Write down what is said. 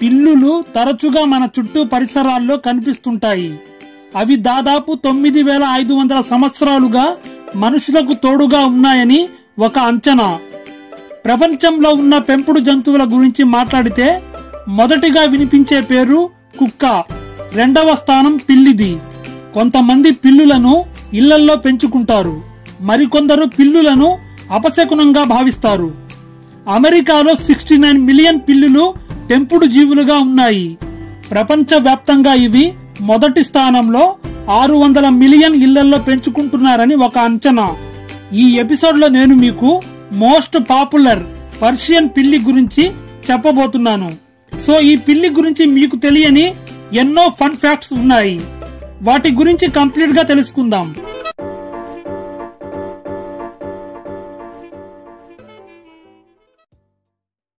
పిల్లులు తరచుగా మన చుట్టూ పరిసరాల్లో కనిపిస్తుంటాయి. అవి దాదాపు 9500 సంవత్సరాలుగా మనుషులకు తోడుగా ఉన్నాయని ఒక అంచనా. ప్రపంచంలో ఉన్న పెంపుడు జంతువుల గురించి మాట్లాడితే మొదటిగా వినిపించే పేరు కుక్క, రెండవ స్థానం పిల్లిది. కొంతమంది పిల్లులను ఇళ్లల్లో పెంచుకుంటారు, మరికొందరు పిల్లులను అపశకునంగా భావిస్తారు. అమెరికాలో 69 మిలియన్ పిల్లులు పెంపుడు జీవులుగా ఉన్నాయి. ప్రపంచవ్యాప్తంగా ఇవి మొదటి స్థానంలో 600 మిలియన్ ఇళ్లల్లో పెంచుకుంటున్నారని ఒక అంచనా. ఈ ఎపిసోడ్ లో నేను మీకు మోస్ట్ పాపులర్ పర్షియన్ పిల్లి గురించి చెప్పబోతున్నాను. సో ఈ పిల్లి గురించి మీకు తెలియని ఎన్నో ఫన్ ఫ్యాక్ట్స్ ఉన్నాయి, వాటి గురించి కంప్లీట్ గా తెలుసుకుందాం.